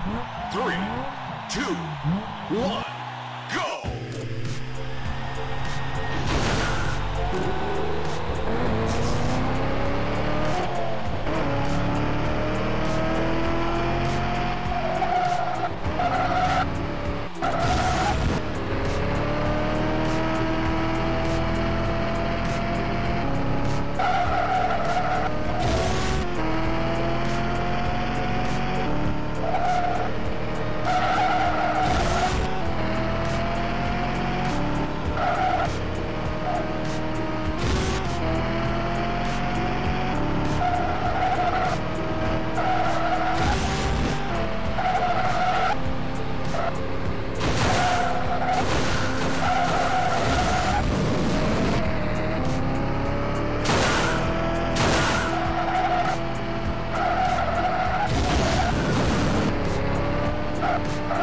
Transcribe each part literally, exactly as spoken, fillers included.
three, two, one, go!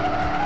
Ah!